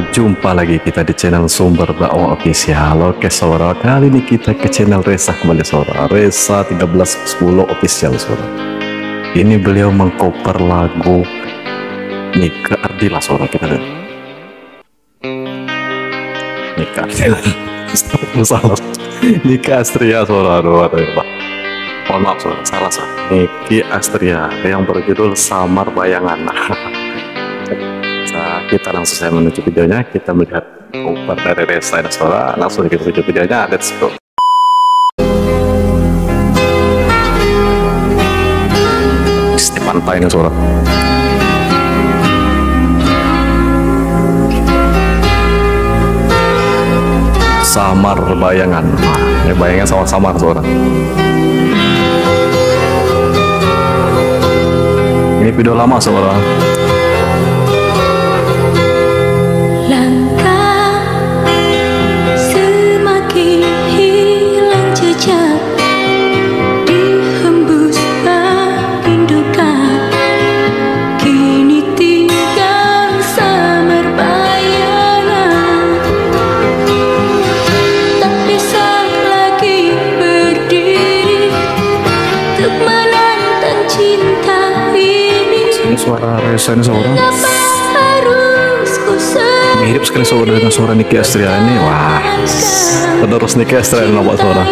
Berjumpa lagi kita di channel Sumber Dakwah Official. Oke saudara, kali ini kita ke channel Resa Kembali saudara, Resa 1310 Official saudara. Ini beliau mengcover lagu Nicky Ardila saudara, kita lihat Nicky Ardila Nicky Astria saudara, mohon maaf saudara, salah Nicky Astria yang berjudul Samar Bayangan. Nah, kita langsung saya menuju videonya, kita melihat cover dari Ressa dan Sora, langsung kita menuju videonya, let's go. Di pantai ini Sora. Samar bayangan, ya bayangnya sama samar Sora. Ini video lama Sora. Suara Ressa ini saudara mirip sekali saudara dengan suara Nicky Astria ini. Wah, terus Nicky Astria nampak suara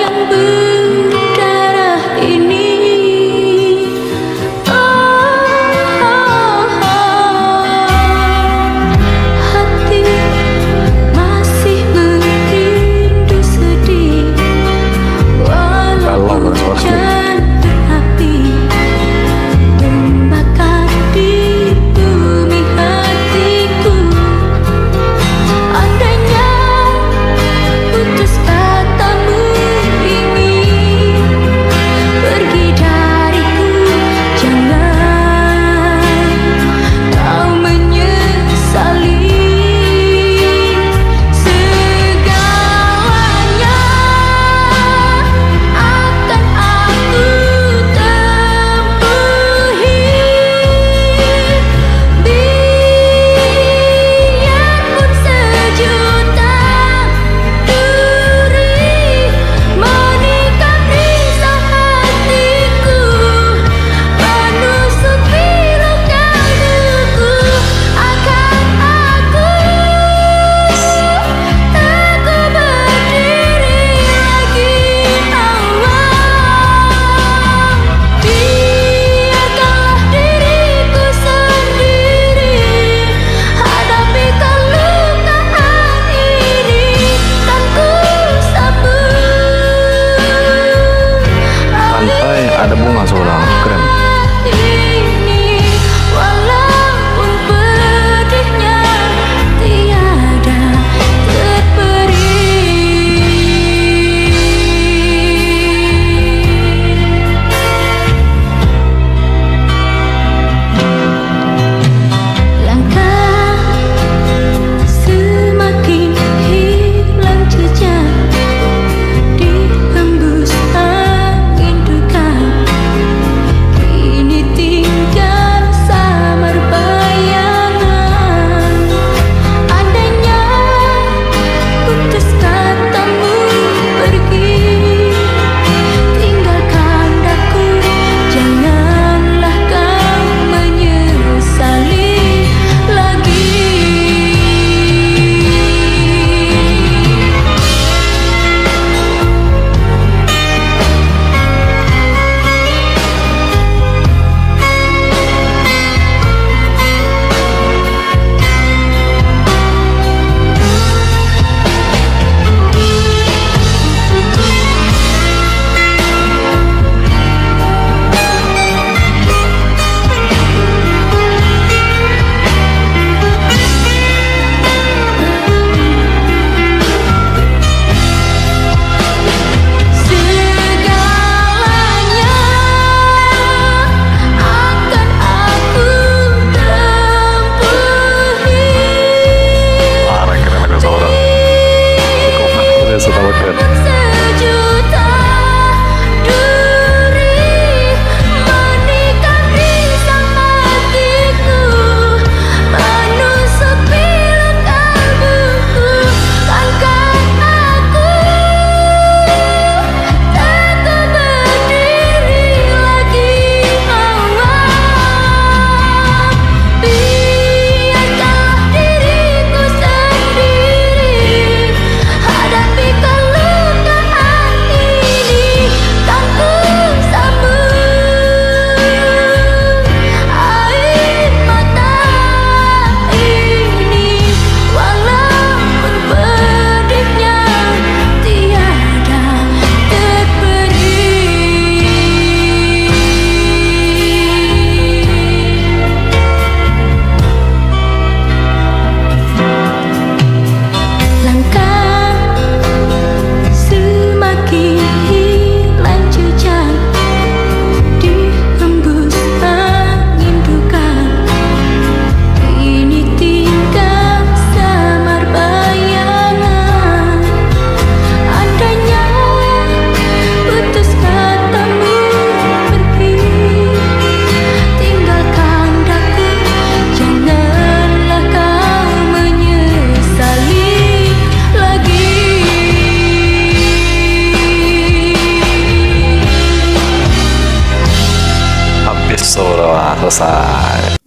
Saudara Ressa.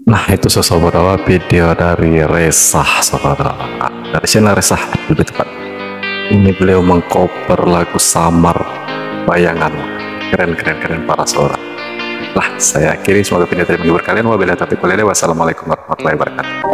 Nah, itu saudara video dari Ressa, saudara. Dari channel Ressa lebih tepat. Ini beliau mengcover lagu Samar Bayangan. Keren para saudara. Lah, saya akhiri, semoga video ini menghibur kalian. Wabillahi taufiq wal hidayah. Wassalamualaikum warahmatullahi wabarakatuh.